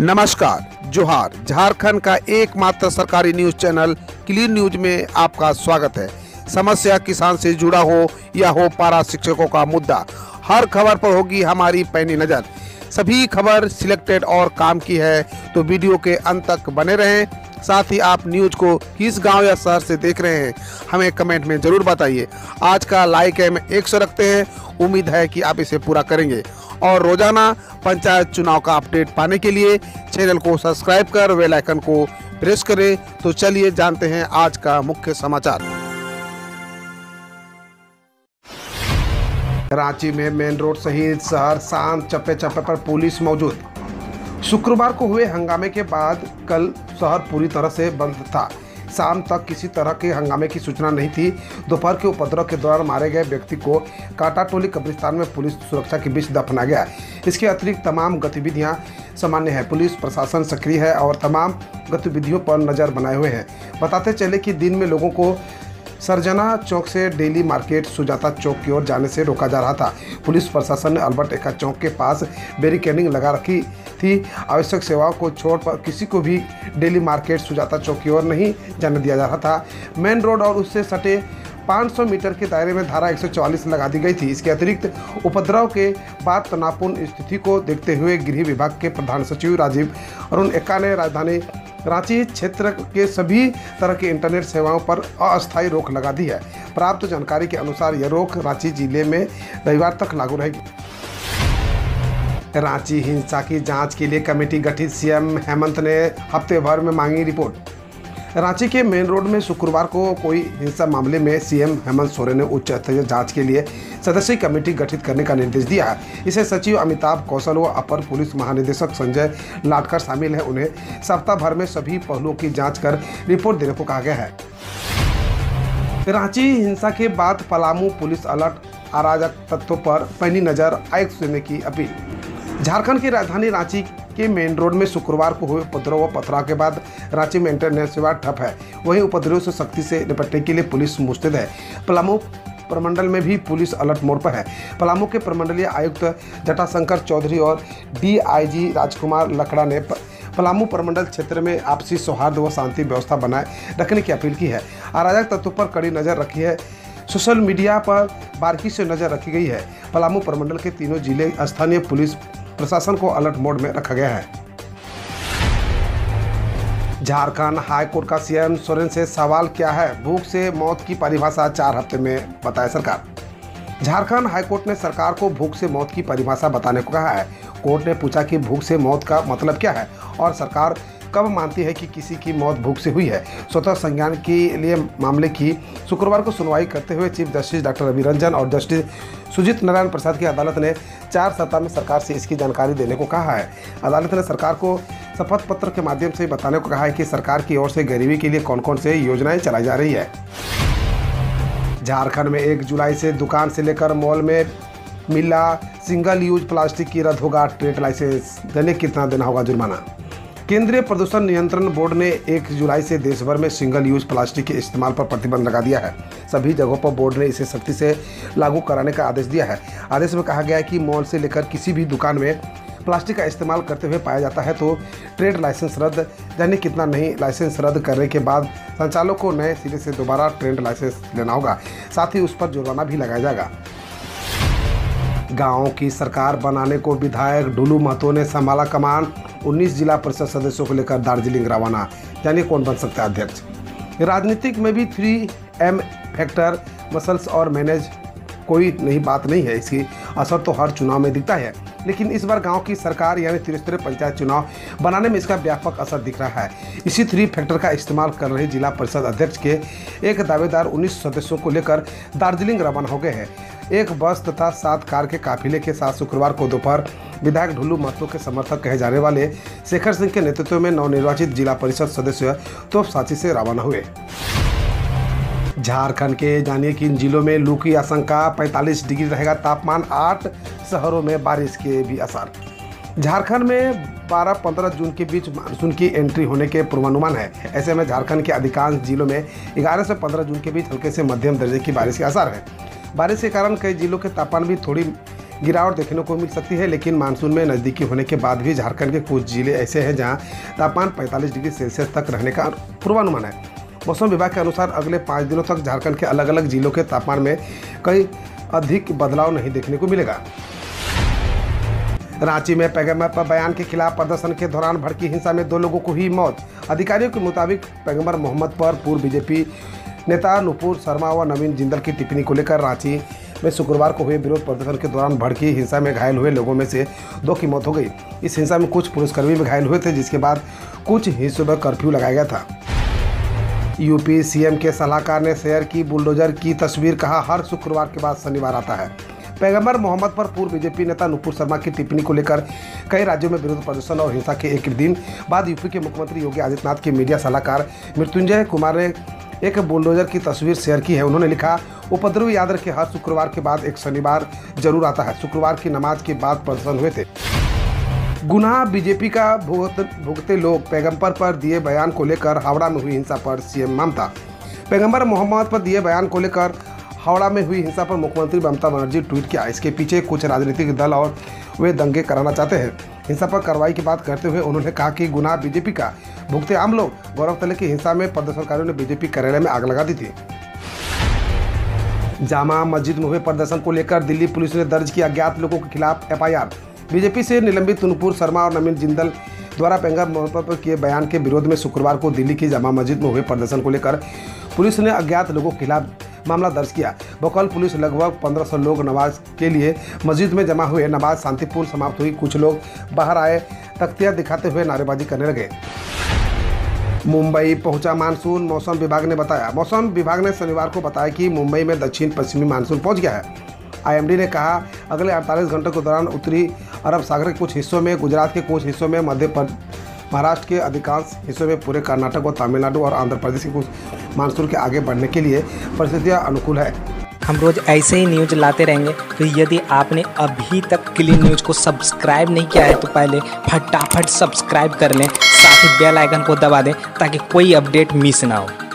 नमस्कार जोहार, झारखंड का एकमात्र सरकारी न्यूज चैनल क्लीन न्यूज में आपका स्वागत है। समस्या किसान से जुड़ा हो या हो पारा शिक्षकों का मुद्दा, हर खबर पर होगी हमारी पैनी नज़र। सभी खबर सिलेक्टेड और काम की है, तो वीडियो के अंत तक बने रहें। साथ ही आप न्यूज को किस गांव या शहर से देख रहे हैं, हमें कमेंट में ज़रूर बताइए। आज का लाइक है 100 रखते हैं, उम्मीद है कि आप इसे पूरा करेंगे। और रोजाना पंचायत चुनाव का अपडेट पाने के लिए चैनल को सब्सक्राइब कर बेल आइकन को प्रेस करें। तो चलिए जानते हैं आज का मुख्य समाचार। रांची में मेन रोड सहित शहर शांत, चप्पे चप्पे पर पुलिस मौजूद। शुक्रवार को हुए हंगामे के बाद कल शहर पूरी तरह से बंद था। शाम तक किसी तरह के हंगामे की सूचना नहीं थी। दोपहर के उपद्रव के दौरान मारे गए व्यक्ति को काटाटोली कब्रिस्तान में पुलिस सुरक्षा के बीच दफना गया। इसके अतिरिक्त तमाम गतिविधियां सामान्य है। पुलिस प्रशासन सक्रिय है और तमाम गतिविधियों पर नज़र बनाए हुए हैं। बताते चले कि दिन में लोगों को सरजना चौक से डेली मार्केट सुजाता चौक की ओर जाने से रोका जा रहा था। पुलिस प्रशासन ने अल्बर्ट एक्का चौक के पास बैरिकेडिंग लगा रखी थी। आवश्यक सेवाओं को छोड़कर किसी को भी डेली मार्केट सुजाता चौक की ओर नहीं जाने दिया जा रहा था। मेन रोड और उससे सटे 500 मीटर के दायरे में धारा 144 लगा दी गई थी। इसके अतिरिक्त उपद्रव के बाद तनावपूर्ण स्थिति को देखते हुए गृह विभाग के प्रधान सचिव राजीव अरुण एक्का ने राजधानी रांची क्षेत्र के सभी तरह के इंटरनेट सेवाओं पर अस्थायी रोक लगा दी है। प्राप्त जानकारी के अनुसार यह रोक रांची जिले में रविवार तक लागू रहेगी। रांची हिंसा की जांच के लिए कमेटी गठित, सीएम हेमंत ने हफ्ते भर में मांगी रिपोर्ट। रांची के मेन रोड में शुक्रवार को कोई हिंसा मामले में सीएम हेमंत सोरेन ने उच्च स्तरीय जांच के लिए सदस्यीय कमेटी गठित करने का निर्देश दिया है। इसे सचिव अमिताभ कौशल व अपर पुलिस महानिदेशक संजय लाटकर शामिल हैं। उन्हें सप्ताह भर में सभी पहलुओं की जांच कर रिपोर्ट देने को कहा गया है। रांची हिंसा के बाद पलामू पुलिस अलर्ट, अराजक तत्वों पर पैनी नज़र, आयुक्त देने की अपील। झारखंड की राजधानी रांची के मेन रोड में शुक्रवार को हुए उपद्रव व पथराव के बाद रांची में इंटरनेट सेवा ठप है। वहीं उपद्रव से सख्ती से निपटने के लिए पुलिस मुस्तैद है। पलामू प्रमंडल में भी पुलिस अलर्ट मोड पर है। पलामू के प्रमंडलीय आयुक्त जटाशंकर चौधरी और डीआईजी राजकुमार लकड़ा ने पलामू प्रमंडल क्षेत्र में आपसी सौहार्द व शांति व्यवस्था बनाए रखने की अपील की है। अराजक तत्वों पर कड़ी नज़र रखी है। सोशल मीडिया पर बारीकी से नज़र रखी गई है। पलामू प्रमंडल के तीनों जिले स्थानीय पुलिस प्रशासन को अलर्ट मोड में रखा गया है। झारखंड हाईकोर्ट का सीएम सोरेन से सवाल क्या है, भूख से मौत की परिभाषा 4 हफ्ते में बताए सरकार। झारखंड हाईकोर्ट ने सरकार को भूख से मौत की परिभाषा बताने को कहा है। कोर्ट ने पूछा कि भूख से मौत का मतलब क्या है और सरकार कब मानती है कि किसी की मौत भूख से हुई है। स्वतः संज्ञान के लिए मामले की शुक्रवार को सुनवाई करते हुए चीफ जस्टिस डॉक्टर अभी रंजन और जस्टिस सुजीत नारायण प्रसाद की अदालत ने 4 सप्ताह में सरकार से इसकी जानकारी देने को कहा है। अदालत ने सरकार को शपथ पत्र के माध्यम से बताने को कहा है कि सरकार की ओर से गरीबी के लिए कौन कौन से योजनाएं चलाई जा रही है। झारखंड में 1 जुलाई से दुकान से लेकर मॉल में मिला सिंगल यूज प्लास्टिक की रद्द होगा ट्रेड लाइसेंस, देने कितना देना होगा जुर्माना। केंद्रीय प्रदूषण नियंत्रण बोर्ड ने 1 जुलाई से देश भर में सिंगल यूज प्लास्टिक के इस्तेमाल पर प्रतिबंध लगा दिया है। सभी जगहों पर बोर्ड ने इसे सख्ती से लागू कराने का आदेश दिया है। आदेश में कहा गया है कि मॉल से लेकर किसी भी दुकान में प्लास्टिक का इस्तेमाल करते हुए पाया जाता है तो ट्रेड लाइसेंस रद्द, यानी कितना नहीं, लाइसेंस रद्द करने के बाद संचालक को नए सिरे से दोबारा ट्रेड लाइसेंस लेना होगा। साथ ही उस पर जुर्माना भी लगाया जाएगा। गाँव की सरकार बनाने को विधायक ढुल्लू महतो ने संभाला कमान। 19 जिला परिषद सदस्यों को लेकर दार्जिलिंग रवाना, यानी कौन बन सकता है अध्यक्ष। राजनीतिक में भी 3M फैक्टर, मसल्स और मैनेज कोई नहीं बात नहीं है। इसकी असर तो हर चुनाव में दिखता है, लेकिन इस बार गांव की सरकार यानी त्रिस्तरीय पंचायत चुनाव बनाने में इसका व्यापक असर दिख रहा है। इसी 3 फैक्टर का इस्तेमाल कर रहे जिला परिषद अध्यक्ष के एक दावेदार 19 सदस्यों को लेकर दार्जिलिंग रवाना हो गए हैं। एक बस तथा 7 कार के काफिले के साथ शुक्रवार को दोपहर विधायक ढुल्लू महतो के समर्थक कहे जाने वाले शेखर सिंह के नेतृत्व में नवनिर्वाचित जिला परिषद सदस्य तोपसाची से रवाना हुए। झारखंड के जानिए किन जिलों में लू की आशंका, 45 डिग्री रहेगा तापमान, 8 शहरों में बारिश के भी आसार। झारखंड में 12-15 जून के बीच मानसून की एंट्री होने के पूर्वानुमान है। ऐसे में झारखंड के अधिकांश जिलों में 11 से 15 जून के बीच हल्के से मध्यम दर्जे की बारिश के आसार है। बारिश के कारण कई जिलों के तापमान भी थोड़ी गिरावट देखने को मिल सकती है, लेकिन मानसून में नज़दीकी होने के बाद भी झारखंड के कुछ जिले ऐसे हैं जहां तापमान 45 डिग्री सेल्सियस तक रहने का पूर्वानुमान है। मौसम विभाग के अनुसार अगले 5 दिनों तक झारखंड के अलग अलग जिलों के तापमान में कई अधिक बदलाव नहीं देखने को मिलेगा। रांची में पैगंबर पर बयान के खिलाफ प्रदर्शन के दौरान भड़की हिंसा में 2 लोगों को हुई मौत। अधिकारियों के मुताबिक पैगंबर मोहम्मद पर पूर्व बीजेपी नेता नुपुर शर्मा व नवीन जिंदल की टिप्पणी को लेकर रांची में शुक्रवार को हुए विरोध प्रदर्शन के दौरान भड़की हिंसा में घायल हुए लोगों में से 2 की मौत हो गई। इस हिंसा में कुछ पुलिसकर्मी भी घायल हुए थे, जिसके बाद कुछ हिस्सों में कर्फ्यू लगाया गया था। यूपी सीएम के सलाहकार ने शेयर की बुलडोजर की तस्वीर, कहा हर शुक्रवार के बाद शनिवार आता है। पैगंबर मोहम्मद पर पूर्व बीजेपी नेता नुपुर शर्मा की टिप्पणी को लेकर कई राज्यों में विरोध प्रदर्शन और हिंसा के एक दिन बाद यूपी के मुख्यमंत्री योगी आदित्यनाथ के मीडिया सलाहकार मृत्युंजय कुमार ने एक बुलडोजर की तस्वीर शेयर की है। उन्होंने लिखा, उपद्रव याद रखे, हर शुक्रवार के बाद एक शनिवार जरूर आता है। शुक्रवार की नमाज के बाद प्रदर्शन हुए थे। गुनाह बीजेपी का भुगते लोग, पैगंबर पर दिए बयान को लेकर हावड़ा में हुई हिंसा पर सीएम ममता। पैगंबर मोहम्मद पर दिए बयान को लेकर हावड़ा में हुई हिंसा पर मुख्यमंत्री ममता बनर्जी ट्वीट किया। इसके पीछे कुछ राजनीतिक दल और वे दंगे कराना चाहते हैं। हिंसा पर कार्रवाई की बात करते हुए उन्होंने कहा कि गुनाह बीजेपी का भुगते आम लोग। गौरतलब है कि हिंसा में प्रदर्शनकारियों ने बीजेपी कार्यालय में आग लगा दी थी। जामा मस्जिद में हुए प्रदर्शन को लेकर दिल्ली पुलिस ने दर्ज किया अज्ञात लोगों के खिलाफ एफआईआर। बीजेपी से निलंबित नुपुर शर्मा और नवीन जिंदल द्वारा पैगंबर मोहम्मद पर किए बयान के विरोध में शुक्रवार को दिल्ली की जामा मस्जिद में हुए प्रदर्शन को लेकर पुलिस ने अज्ञात लोगों के खिलाफ मामला दर्ज किया। बकौल पुलिस लगभग 1500 लोग नमाज के लिए मस्जिद में जमा हुए। नमाज शांतिपूर्ण समाप्त हुई। कुछ लोग बाहर आए, तख्तियां दिखाते हुए नारेबाजी करने लगे। मुंबई पहुंचा मानसून, मौसम विभाग ने बताया। मौसम विभाग ने शनिवार को बताया कि मुंबई में दक्षिण पश्चिमी मानसून पहुंच गया है। आईएमडी ने कहा अगले 48 घंटों के दौरान उत्तरी अरब सागर के कुछ हिस्सों में, गुजरात के कुछ हिस्सों में, महाराष्ट्र के अधिकांश हिस्सों में, पूरे कर्नाटक और तमिलनाडु और आंध्र प्रदेश के कुछ मानसून के आगे बढ़ने के लिए परिस्थितियाँ अनुकूल है। हम रोज़ ऐसे ही न्यूज़ लाते रहेंगे, तो यदि आपने अभी तक क्लीन न्यूज़ को सब्सक्राइब नहीं किया है तो पहले फटाफट सब्सक्राइब कर लें, साथ ही बेल आइकन को दबा दें ताकि कोई अपडेट मिस ना हो।